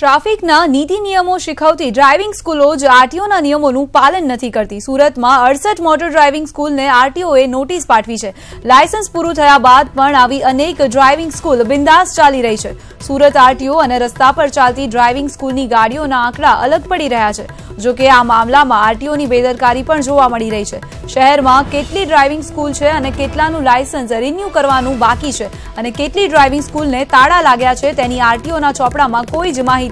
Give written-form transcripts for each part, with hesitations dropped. ટ્રાફિકના નીતિ નિયમો શીખવતી ડ્રાઇવિંગ સ્કૂલો જ આરટીઓના નિયમોનું પાલન નથી કરતી। સુરતમાં 68 મોટર ડ્રાઇવિંગ સ્કૂલને આરટીઓએ નોટિસ પાઠવી છે। લાયસન્સ પૂરું થયા બાદ પણ આવી અનેક ડ્રાઇવિંગ સ્કૂલ બિંદાસ ચાલી રહી છે। સુરત આરટીઓ અને રસ્તા પર ચાલતી ડ્રાઇવિંગ સ્કૂલની ગાડીઓના આંકડા અલગ પડી રહ્યા છે। જો કે આ મામલામાં આરટીઓની બેદરકારી પણ જોવા મળી રહી છે। શહેરમાં કેટલી ડ્રાઇવિંગ સ્કૂલ છે અને કેટલાનું લાયસન્સ રિન્યુ કરવાનું બાકી છે અને કેટલી ડ્રાઇવિંગ સ્કૂલને તાળા લાગ્યા છે તેની આરટીઓના ચોપડામાં કોઈ જ માહિતી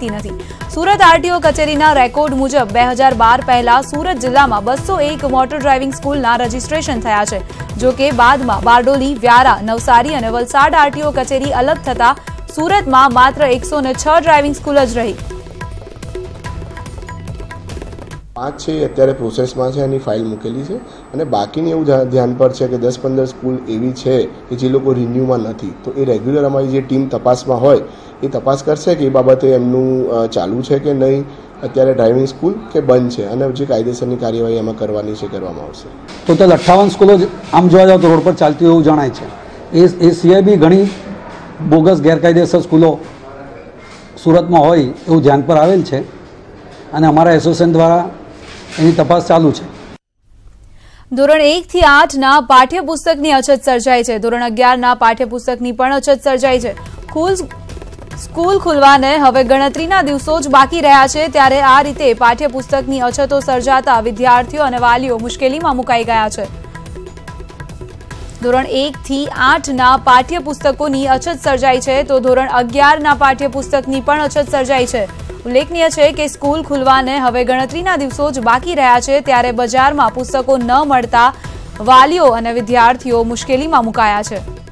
सूरत आरटीओ कचेरीना रेकॉर्ड मुजब 2012 पहला सूरत जिला में 201 मोटर ड्राइविंग स्कूल ना रजिस्ट्रेशन थया छे। जो के बाद में बारडोली, व्यारा, नवसारी और वलसाड आरटीओ कचेरी अलग थता सूरत में मात्र 106 ड्राइविंग स्कूल ज रही। 5 अत्यारे प्रोसेस में है, एनी फाइल मूकेली है और बाकी ध्यान पर है कि 10-15 स्कूल एवी है कि जे लोग रिन्यू में नहीं, तो ये रेग्युलर अमारी जे टीम तपास में होय ए तपास करशे कि बाबते एमनुं चालू है कि नहीं, अत्यारे ड्राइविंग स्कूल के बंद है और जो कायदेसरनी कार्यवाही एमां करवानी छे करवामां आवशे। टोटल 58 स्कूलों आम जोवा जाओ तो रोड पर चालती होय एवुं जणाय छे। ए सिवाय बी घणी बोगस गैरकायदेसर स्कूलों सूरत में होय एवुं ध्यान पर आवेल छे अने अमारा एसोसिएशन द्वारा એની તપાસ ચાલુ છે। ધોરણ 1 થી 8 ના પાઠ્યપુસ્તકની અછત સર્જાઈ છે। ધોરણ 11 ના પાઠ્યપુસ્તકની પણ અછત સર્જાઈ છે। સ્કૂલ ખુલવાને હવે ગણતરીના દિવસો જ બાકી રહ્યા છે, ત્યારે આ રીતે પાઠ્યપુસ્તકની અછતો સર્જાતા વિદ્યાર્થીઓ અને વાલીઓ મુશ્કેલીમાં મુકાઈ ગયા છે। ધોરણ 1 થી 8 ના પાઠ્યપુસ્તકોની અછત સર્જાઈ છે, તો ધોરણ 11 ના પાઠ્યપુસ્તકની પણ અછત સર્જાઈ છે। ઉલ્લેખનીય છે કે સ્કૂલ ખુલવાને હવે ગણતરીના દિવસો જ બાકી રહ્યા છે, ત્યારે બજારમાં પુસ્તકો ન મળતા વાલીઓ અને વિદ્યાર્થીઓ મુશ્કેલીમાં મુકાયા છે।